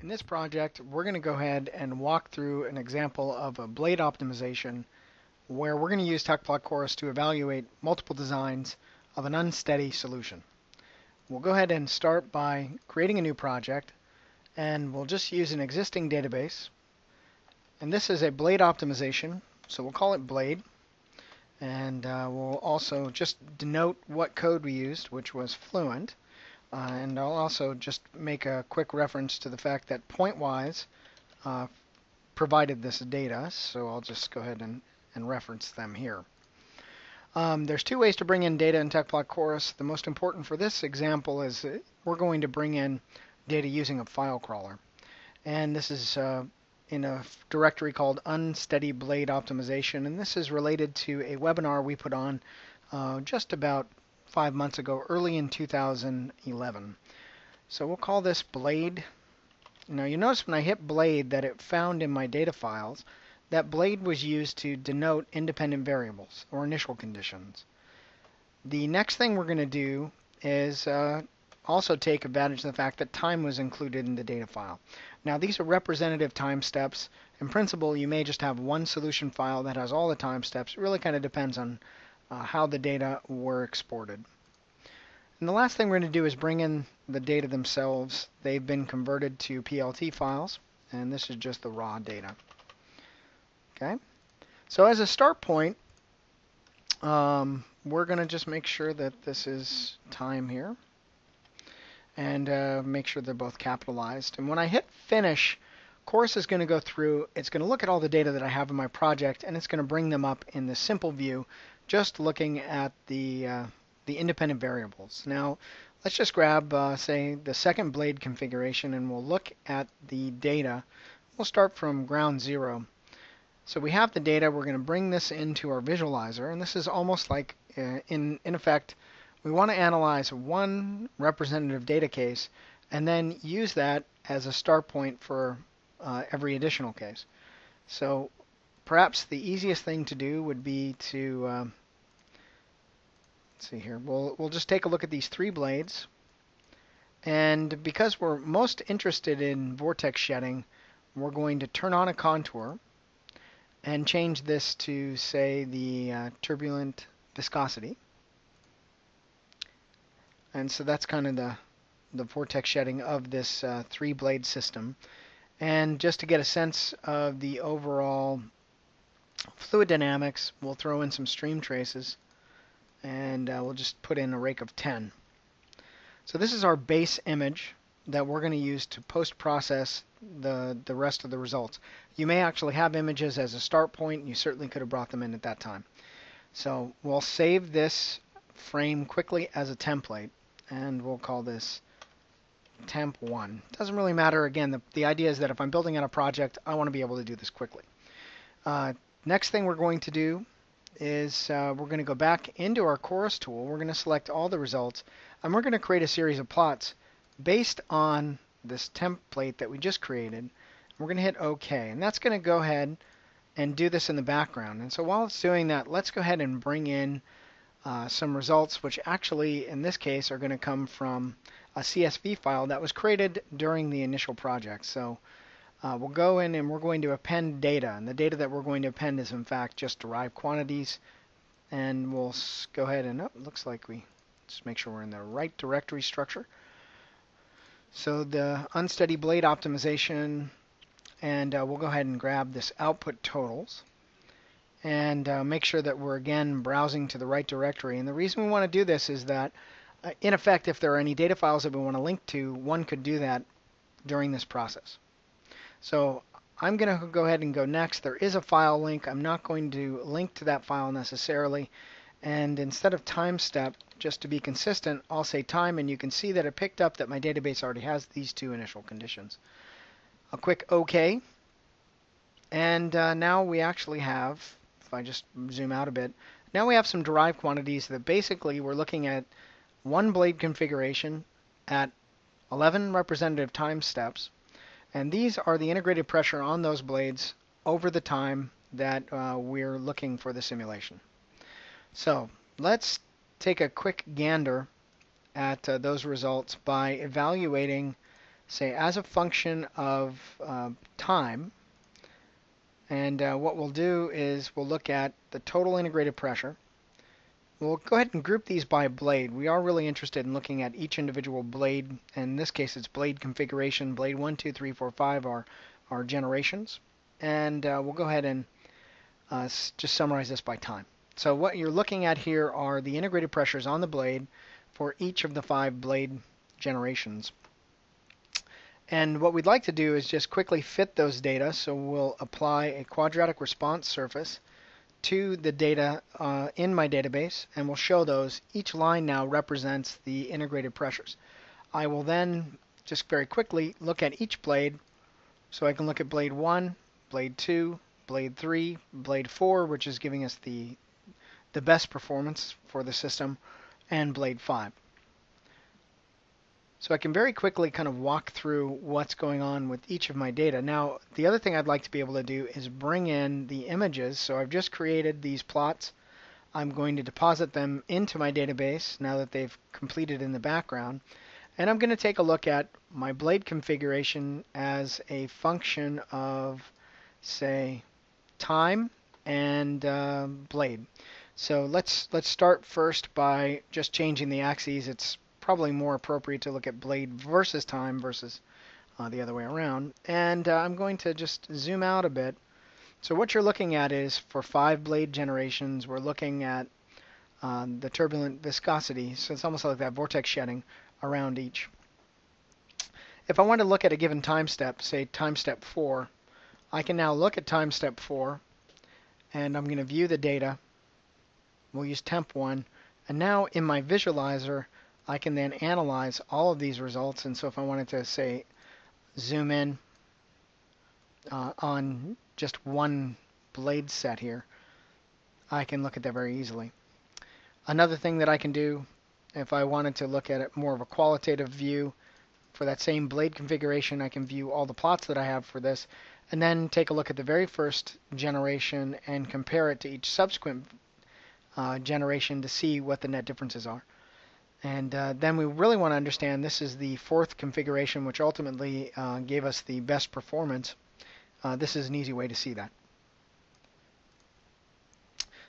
In this project, we're going to go ahead and walk through an example of a blade optimization where we're going to use Tecplot Chorus to evaluate multiple designs of an unsteady solution. We'll go ahead and start by creating a new project, and we'll just use an existing database. And this is a blade optimization, so we'll call it blade. And we'll also just denote what code we used, which was Fluent. And I'll also just make a quick reference to the fact that PointWise provided this data, so I'll just go ahead and reference them here. There's two ways to bring in data in Tecplot Chorus. The most important for this example is we're going to bring in data using a file crawler. And this is in a directory called Unsteady Blade Optimization, and this is related to a webinar we put on just about 5 months ago, early in 2011. So we'll call this blade. Now you notice when I hit blade that it found in my data files that blade was used to denote independent variables or initial conditions. The next thing we're going to do is also take advantage of the fact that time was included in the data file. Now these are representative time steps. In principle, you may just have one solution file that has all the time steps. It really kind of depends on how the data were exported. And the last thing we're going to do is bring in the data themselves. They've been converted to PLT files, and this is just the raw data. Okay, so as a start point, we're going to just make sure that this is time here, and make sure they're both capitalized. And when I hit finish, Chorus is going to go through, it's going to look at all the data that I have in my project, and it's going to bring them up in the simple view, just looking at the independent variables. Now, let's just grab, say, the second blade configuration, and we'll look at the data. We'll start from ground zero. So we have the data. We're going to bring this into our visualizer, and this is almost like, in effect, we want to analyze one representative data case and then use that as a start point for every additional case. So perhaps the easiest thing to do would be to, let's see here, we'll just take a look at these three blades. And because we're most interested in vortex shedding, we're going to turn on a contour and change this to, say, the turbulent viscosity. And so that's kind of the vortex shedding of this three-blade system. And just to get a sense of the overall fluid dynamics, we'll throw in some stream traces, and we'll just put in a rake of 10. So this is our base image that we're going to use to post-process the rest of the results. You may actually have images as a start point, and you certainly could have brought them in at that time. So we'll save this frame quickly as a template, and we'll call this temp1. Doesn't really matter. Again, the idea is that if I'm building out a project, I want to be able to do this quickly. Next thing we're going to do is we're going to go back into our Chorus tool. We're going to select all the results, and we're going to create a series of plots based on this template that we just created. We're going to hit OK, and that's going to go ahead and do this in the background. And so while it's doing that, let's go ahead and bring in some results, which actually in this case are going to come from a CSV file that was created during the initial project. So we'll go in and we're going to append data, and the data that we're going to append is in fact just derived quantities. And we'll go ahead and, oh, looks like we just make sure we're in the right directory structure. So the unsteady blade optimization, and we'll go ahead and grab this output totals and make sure that we're again browsing to the right directory. And the reason we want to do this is that in effect, if there are any data files that we want to link to, one could do that during this process. So I'm going to go ahead and go next. There is a file link. I'm not going to link to that file necessarily. And instead of time step, just to be consistent, I'll say time, and you can see that it picked up that my database already has these two initial conditions. A quick OK. And now we actually have, if I just zoom out a bit, now we have some derived quantities that basically we're looking at one blade configuration at 11 representative time steps. And these are the integrated pressure on those blades over the time that we're looking for the simulation. So let's take a quick gander at those results by evaluating, say, as a function of time. And what we'll do is we'll look at the total integrated pressure. We'll go ahead and group these by blade. We are really interested in looking at each individual blade. In this case, it's blade configuration. Blade 1, 2, 3, 4, 5 are our generations. And we'll go ahead and just summarize this by time. So what you're looking at here are the integrated pressures on the blade for each of the 5 blade generations. And what we'd like to do is just quickly fit those data. So we'll apply a quadratic response surface to the data in my database, and we'll show those. Each line now represents the integrated pressures. I will then just very quickly look at each blade, so I can look at blade 1, blade 2, blade 3, blade 4, which is giving us the best performance for the system, and blade 5. So I can very quickly kind of walk through what's going on with each of my data. Now, the other thing I'd like to be able to do is bring in the images. So I've just created these plots. I'm going to deposit them into my database now that they've completed in the background. And I'm going to take a look at my blade configuration as a function of, say, time and blade. So let's start first by just changing the axes. It's probably more appropriate to look at blade versus time versus the other way around. And I'm going to just zoom out a bit. So what you're looking at is for 5 blade generations, we're looking at the turbulent viscosity. So it's almost like that vortex shedding around each. If I want to look at a given time step, say time step 4, I can now look at time step 4, and I'm going to view the data. We'll use temp 1. And now in my visualizer, I can then analyze all of these results. And so if I wanted to, say, zoom in on just one blade set here, I can look at that very easily. Another thing that I can do, if I wanted to look at it more of a qualitative view, for that same blade configuration, I can view all the plots that I have for this, and then take a look at the very first generation and compare it to each subsequent generation to see what the net differences are. And then we really want to understand this is the 4th configuration, which ultimately gave us the best performance. This is an easy way to see that.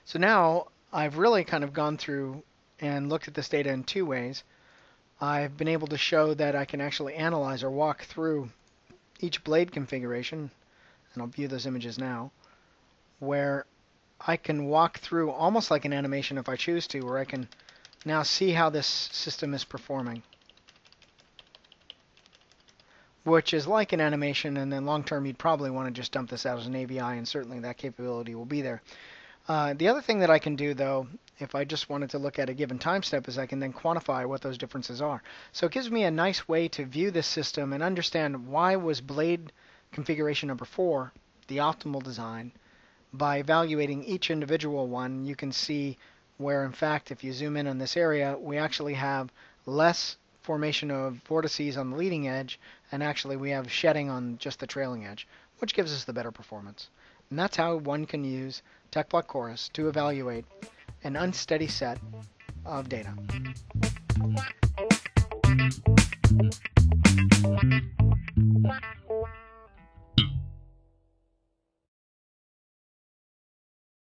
So now I've really kind of gone through and looked at this data in 2 ways. I've been able to show that I can actually analyze or walk through each blade configuration, and I'll view those images now, where I can walk through almost like an animation if I choose to, where I can now see how this system is performing, which is like an animation. And then long term, you'd probably want to just dump this out as an AVI, and certainly that capability will be there. The other thing that I can do, though, if I just wanted to look at a given time step, is I can then quantify what those differences are. So it gives me a nice way to view this system and understand why was blade configuration number 4 the optimal design. By evaluating each individual one, you can see where, in fact, if you zoom in on this area, we actually have less formation of vortices on the leading edge, and actually we have shedding on just the trailing edge, which gives us the better performance. And that's how one can use Tecplot Chorus to evaluate an unsteady set of data.